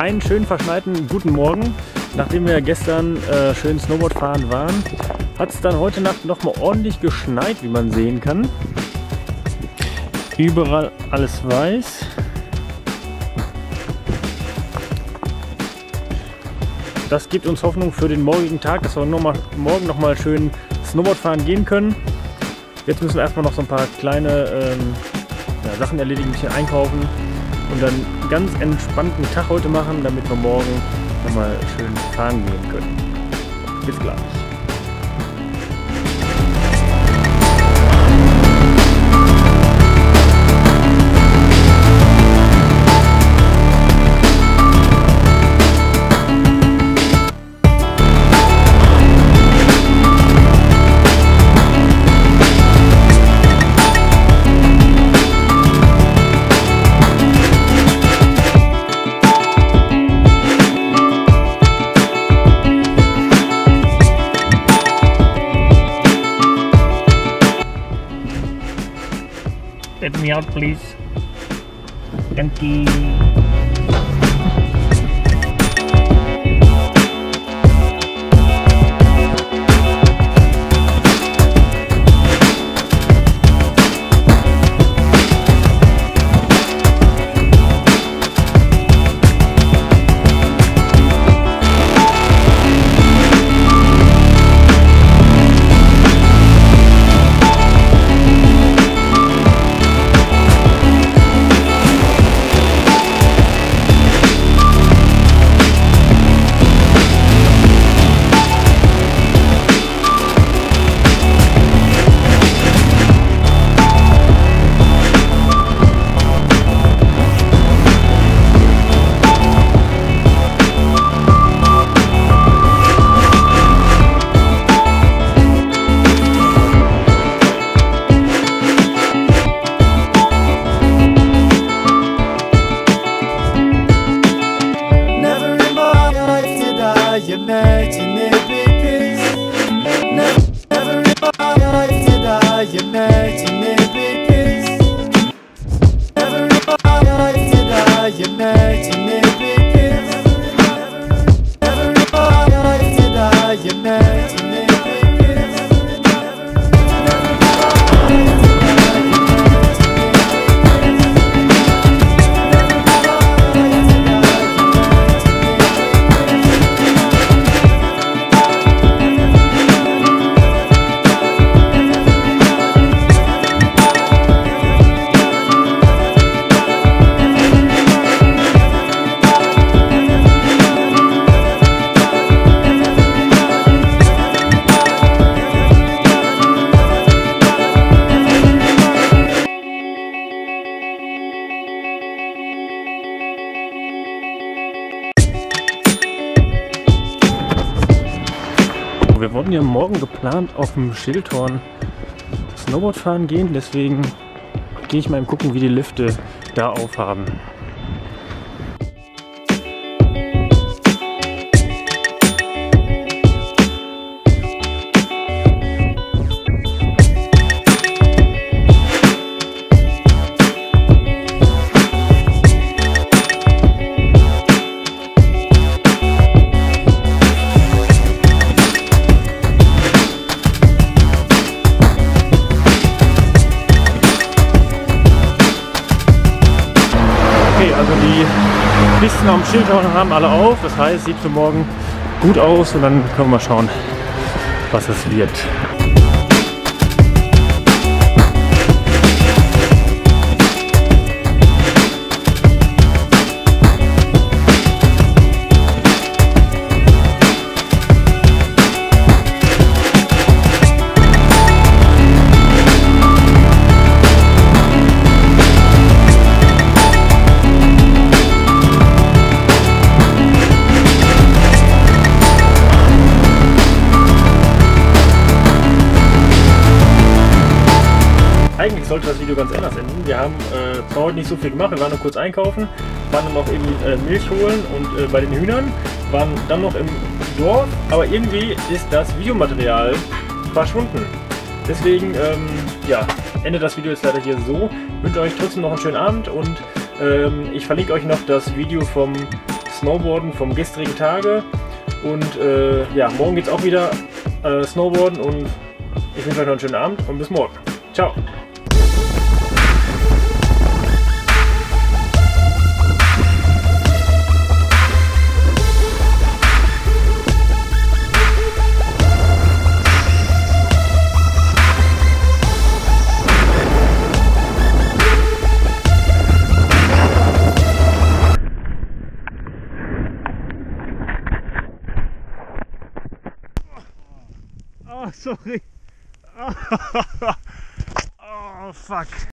Einen schönen verschneiten guten Morgen. Nachdem wir gestern schön Snowboard fahren waren, hat es dann heute Nacht nochmal ordentlich geschneit, wie man sehen kann. Überall alles weiß. Das gibt uns Hoffnung für den morgigen Tag, dass wir morgen nochmal schön Snowboard fahren gehen können. Jetzt müssen wir erstmal noch so ein paar kleine Sachen erledigen, bisschen einkaufen und dann einen ganz entspannten Tag heute machen, damit wir morgen nochmal schön fahren gehen können. Bis gleich. Let me out, please. Thank you. Imagine it be peace. Never in my life did I imagine it be peace. Never in my life did I imagine it be peace. Never in my life did I imagine. Wir wollten ja morgen geplant auf dem Schildhorn Snowboard fahren gehen, deswegen gehe ich mal gucken, wie die Lifte da aufhaben. Die Pisten am Schildhorn haben alle auf, das heißt, sieht für morgen gut aus und dann können wir mal schauen, was es wird. Eigentlich sollte das Video ganz anders enden. Wir haben zwar heute nicht so viel gemacht, wir waren noch kurz einkaufen, waren dann noch eben Milch holen und bei den Hühnern, waren dann noch im Dorf, aber irgendwie ist das Videomaterial verschwunden. Deswegen ja, endet das Video jetzt leider hier so. Ich wünsche euch trotzdem noch einen schönen Abend und ich verlinke euch noch das Video vom Snowboarden vom gestrigen Tage. Und ja, morgen geht's auch wieder Snowboarden und ich wünsche euch noch einen schönen Abend und bis morgen. Ciao! Sorry. Oh, fuck.